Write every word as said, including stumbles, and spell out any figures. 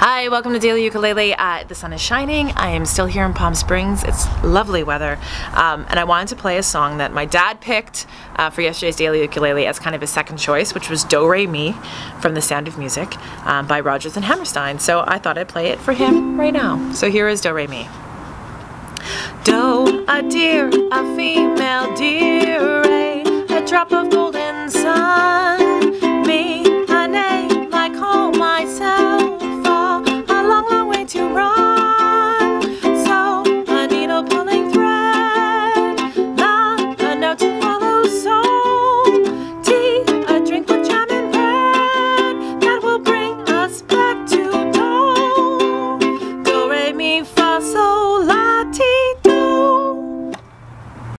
Hi, welcome to Daily Ukulele. Uh, the sun is shining. I am still here in Palm Springs. It's lovely weather. Um, and I wanted to play a song that my dad picked uh, for yesterday's Daily Ukulele as kind of his second choice, which was Do-Re-Mi from The Sound of Music um, by Rodgers and Hammerstein. So I thought I'd play it for him right now. So here is Do-Re-Mi. Do, a deer, a female deer, a drop of gold.